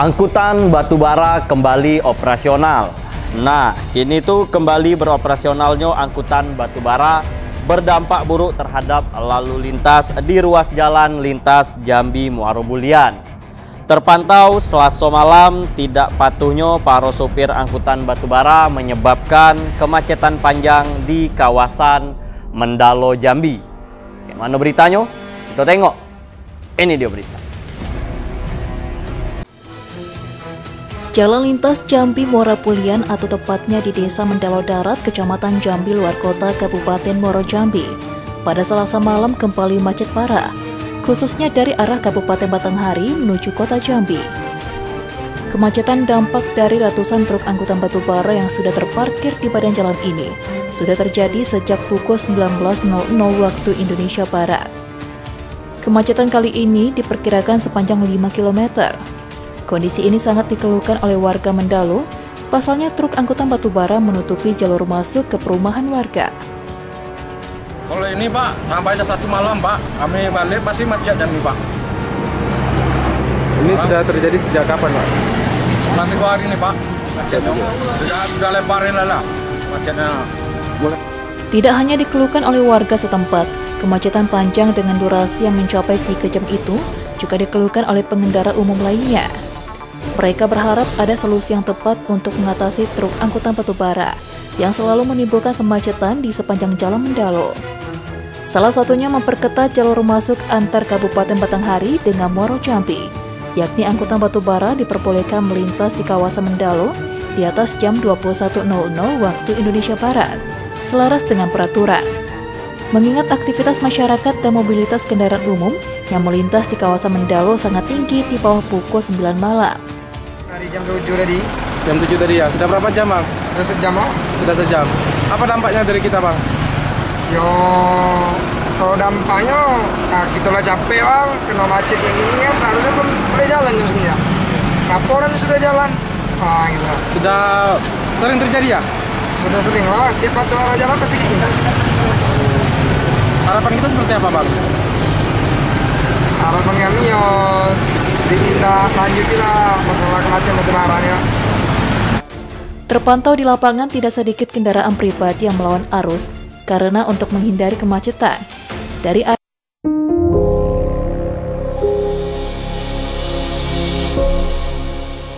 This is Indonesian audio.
Angkutan batubara kembali operasional. Nah, kini tuh kembali beroperasionalnya angkutan batubara berdampak buruk terhadap lalu lintas di ruas jalan lintas Jambi Muaro Bulian. Terpantau Selasa malam tidak patuhnya para sopir angkutan batubara menyebabkan kemacetan panjang di kawasan Mendalo Jambi. Gimana beritanya? Kita tengok. Ini dia berita. Jalan lintas Jambi Muaro Bulian atau tepatnya di Desa Mendalo Darat, Kecamatan Jambi Luar Kota, Kabupaten Muaro Jambi, pada Selasa malam kembali macet parah, khususnya dari arah Kabupaten Batanghari menuju Kota Jambi. Kemacetan dampak dari ratusan truk angkutan batubara yang sudah terparkir di badan jalan ini sudah terjadi sejak pukul 19.00 waktu Indonesia Barat. Kemacetan kali ini diperkirakan sepanjang 5 km. Kondisi ini sangat dikeluhkan oleh warga Mendalo, pasalnya truk angkutan batubara menutupi jalur masuk ke perumahan warga. Kalau ini Pak, sampai jam 1 malam Pak, kami balik masih macet dan Pak. Ini Pak, sudah terjadi sejak kapan Pak? Nanti 2 hari ini Pak, macetnya. Sudah lebarin lah macetnya. Tidak hanya dikeluhkan oleh warga setempat, kemacetan panjang dengan durasi yang mencapai 3 jam itu juga dikeluhkan oleh pengendara umum lainnya. Mereka berharap ada solusi yang tepat untuk mengatasi truk angkutan batubara yang selalu menimbulkan kemacetan di sepanjang jalan Mendalo. Salah satunya memperketat jalur masuk antar Kabupaten Batanghari dengan Muaro Jambi, yakni angkutan batubara diperbolehkan melintas di kawasan Mendalo di atas jam 21.00 waktu Indonesia Barat, selaras dengan peraturan. Mengingat aktivitas masyarakat dan mobilitas kendaraan umum yang melintas di kawasan Mendalo sangat tinggi di bawah pukul 9 malam. Dari jam 7 tadi? Jam 7 tadi ya, sudah berapa jam Bang? Sudah sejam Bang? Sudah sejam. Apa dampaknya dari kita Bang? Yo, kalau dampaknya, nah kita lah capek Bang, kena macet yang ini kan seharusnya boleh jalan jam segini ya. Laporan sudah jalan. Nah, gitu. Sudah sering terjadi ya? Sudah sering lah, setiap waktu orang jalan pasti gini. Harapan kita seperti apa Bang? Harapan kami ya diminta lanjutilah masalah kemacetan batubara ya. Terpantau di lapangan tidak sedikit kendaraan pribadi yang melawan arus karena untuk menghindari kemacetan. Dari